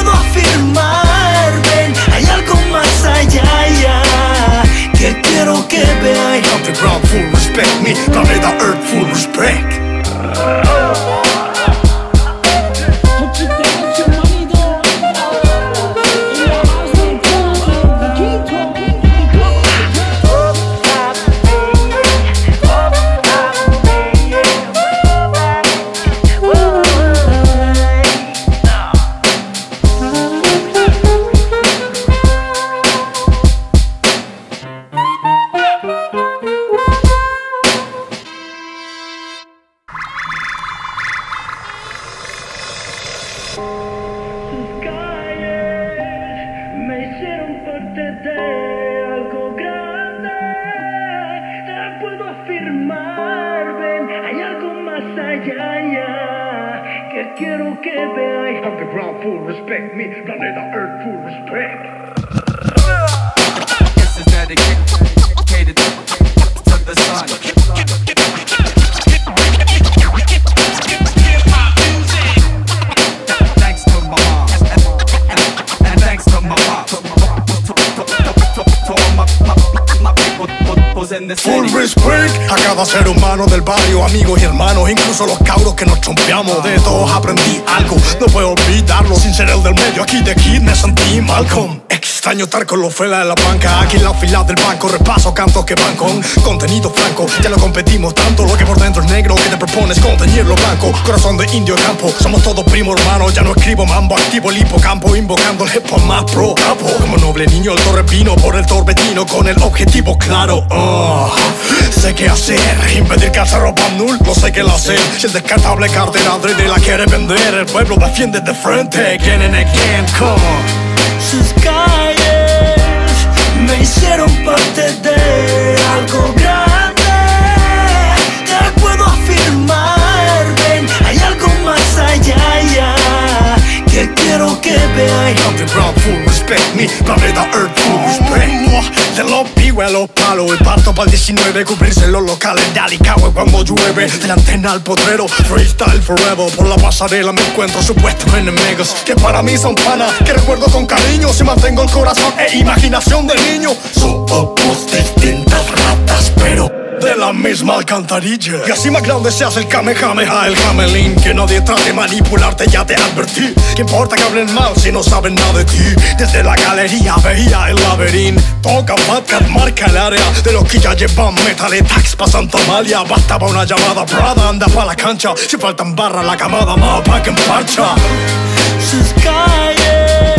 Afirmar, ven, hay algo más allá ya, que quiero que veas. Love the ground, full respect me, planeta Earth, full respect. Amigos y hermanos, incluso los cabros que nos chompeamos, de todos aprendí algo, no puedo olvidarlo. Sin ser el del medio, aquí de Kid me sentí Malcolm. Extraño Tarco, lo fuera de la banca. Aquí en la fila del banco repaso cantos que van con contenido franco. Ya no competimos tanto, lo que por dentro es negro, que te propones contener lo blanco. Corazón de indio campo, somos todos primos hermanos. Ya no escribo mambo, activo el hipocampo, invocando el hip hop más pro capo. Como noble niño el torrepino, por el torbellino, con el objetivo claro. Sé qué hacer, impedir que se roban nul, no sé qué hacer. Si el descartable cartera de la quiere vender, el pueblo defiende de frente. Again and again, come on. Sus calles me hicieron parte de algo grande. Te puedo afirmar, ven, hay algo más allá ya, que quiero que veas. Love the ground, full respect me, planeta Earth, full respect. De los pibes a los palos, el parto para el 19, cubrirse los locales de Alicagüe cuando llueve. De la antena al potrero, freestyle forever. Por la pasarela me encuentro supuestos enemigos, que para mí son panas, que recuerdo con cariño. Si mantengo el corazón e imaginación de niño. Somos distintas ratas, pero de la misma alcantarilla. Y así más grande se hace el Kamehameha, el Hamelin. Que nadie trate de manipularte, ya te advertí. ¿Qué importa que hablen mal si no saben nada de ti? Desde la galería veía el laberinto. Toca Madcat, marca el área de los que ya llevan metal y tax pa' Santa Amalia. Bastaba una llamada, Prada, anda pa' la cancha. Si faltan barras, la camada más pa' que emparcha. Sus calles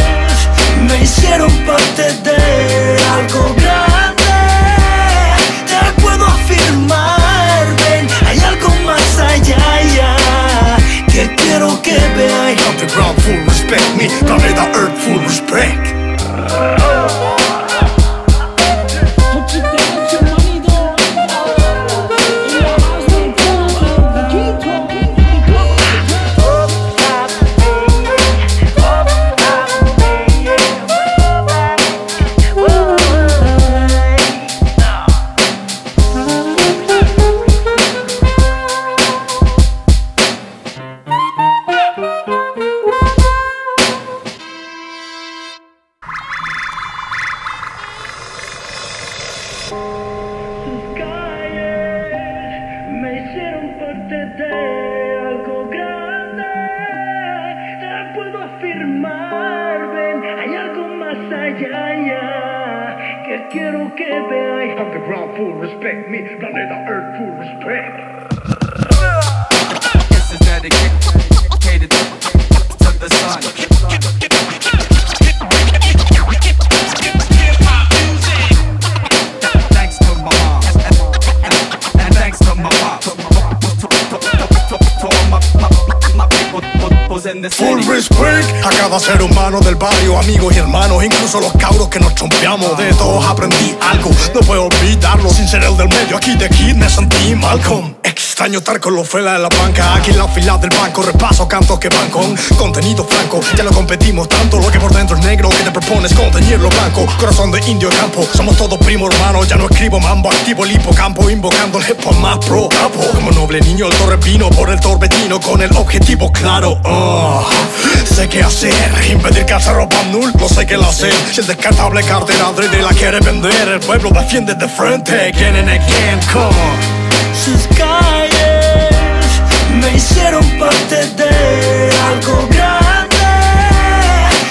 me hicieron parte de algo grande. Te puedo afirmar, ven, hay algo más allá ya, que quiero que veas. Love the ground, full respect me, planeta Earth, full respect. Keep talking. Quiero que veáis aunque ground full respect me, planeta earth full respect. This is dedicated to the sun. Hip hop music. Thanks to my mom and thanks to my pop. To my people. Full respect a cada ser humano del barrio, amigos y hermanos, incluso los cabros que nos chompeamos. De todos aprendí algo, no puedo olvidarlo. Sin ser el del medio, aquí de Kid me sentí Malcolm. Extraño estar con los felas de la banca, aquí en la fila del banco. Repaso cantos que van con contenido franco. Ya lo competimos tanto, lo que por dentro es negro, que te propones contener lo blanco. Corazón de indio campo, somos todos primos hermanos. Ya no escribo mambo, activo el hipocampo, invocando el hip hop más pro capo. Como noble niño el torre vino por el torbellino, con el objetivo claro. Sé qué hacer, impedir que se roban null, no sé qué la hacer. Si el descartable cartera de la quiere vender, el pueblo defiende de frente. Again and again, come on. Sus calles me hicieron parte de algo grande.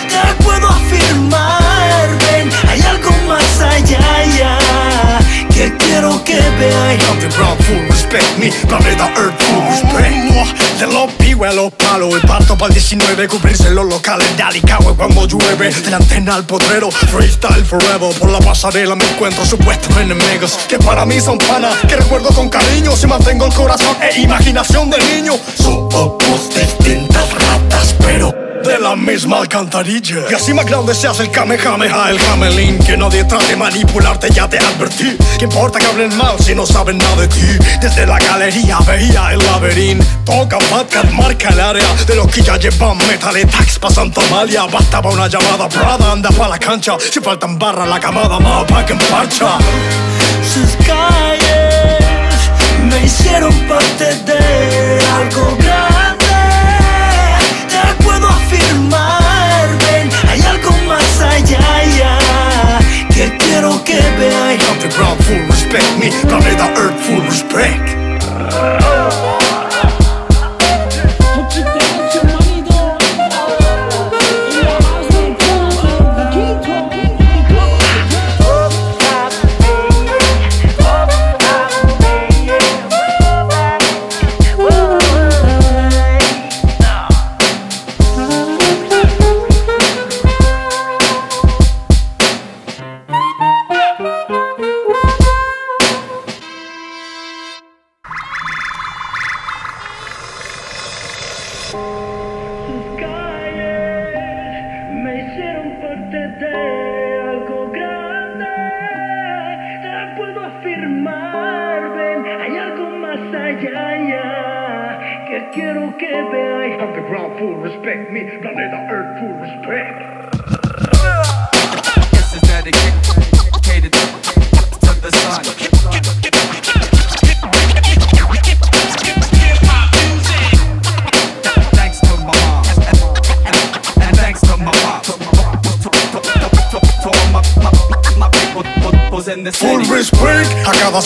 Te puedo afirmar, ven, hay algo más allá ya, que quiero que veáis. Country Brown full respect me, planeta Earth full respect. De los pibes a los palos, el parto para el 19, cubrirse los locales de Alicagüe cuando llueve. De la antena al potrero, freestyle forever. Por la pasarela me encuentro supuestos enemigos, que para mí son panas, que recuerdo con cariño. Si mantengo el corazón e imaginación del niño. Somos distintas ratas, pero de la misma alcantarilla. Y así más grande se hace el Kamehameha, el Hamelin. Que nadie trate de manipularte, ya te advertí. ¿Qué importa que hablen mal si no saben nada de ti? Desde la galería veía el laberinto. Toca Bad Cat, marca el área de los que ya llevan metal y tax pa' Santa Amalia. Bastaba una llamada, Prada anda pa' la cancha. Si faltan barras, la camada más pa' que emparcha. Sus calles me hicieron parte de algo grande. Te puedo afirmar, ven, hay algo más allá ya, que quiero que veáis. Country Ground full respect me, planeta Earth full respect.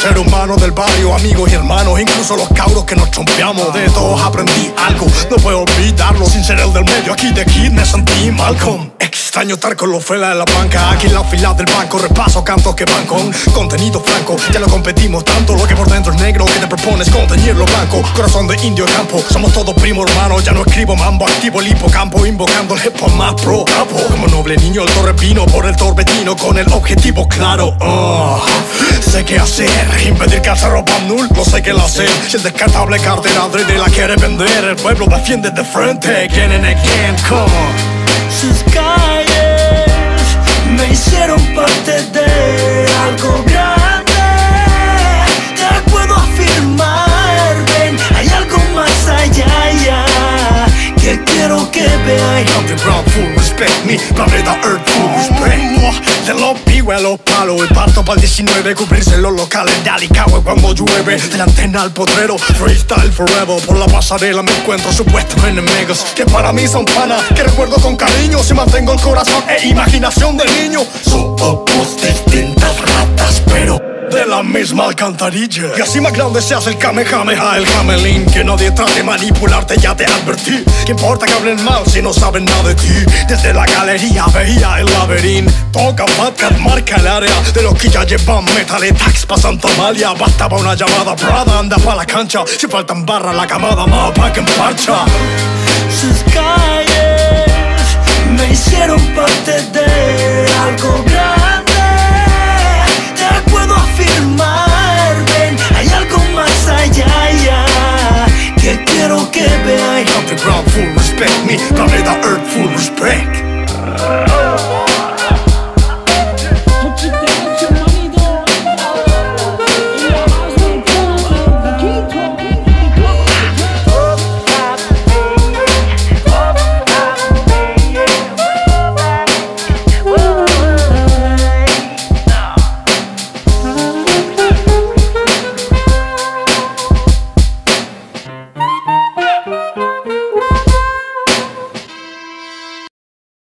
Ser humano del barrio, amigos y hermanos, incluso los cabros que nos chompeamos. De todos aprendí algo, no puedo olvidarlo. Sin ser el del medio, aquí de Kid me sentí Malcolm. Extraño estar con los felas de la banca, aquí en la fila del banco. Repaso cantos que van con contenido franco. Ya lo competimos tanto, lo que por dentro es negro, que te propones contener lo blanco. Corazón de indio campo, somos todos primos hermanos. Ya no escribo mambo, activo el hipocampo, invocando el hip hop más pro capo. Como noble niño el torre vino por el torbellino, con el objetivo claro. Sé qué hacer, impedir que se roban null, no sé qué la hacer. Si el descartable cartera de la quiere vender, el pueblo defiende de frente. Again and again, come on. Sus calles me hicieron parte de algo grande. Te puedo afirmar, ven, hay algo más allá ya, que quiero que veáis. Country Brown full respect me, planeta Earth full respect. De los pibes a los palos, el parto para el 19, cubrirse los locales de Alicagüe cuando llueve. De la antena al potrero, freestyle forever. Por la pasarela me encuentro supuestos enemigos, que para mí son panas, que recuerdo con cariño. Si mantengo el corazón e imaginación del niño. Somos distintas ratas, pero misma alcantarilla. Y así más grande se hace el Kamehameha, el Hamelin, que no detrás de manipularte ya te advertí. ¿Qué importa que hablen mal si no saben nada de ti? Desde la galería veía el laberinto. Toca Fatcat, marca el área de los que ya llevan metal y tax pa' Santa Amalia. Bastaba una llamada Prada, anda pa' la cancha. Si faltan barra la camada, más pa' que en parcha. Sus calles me hicieron parte de algo grande.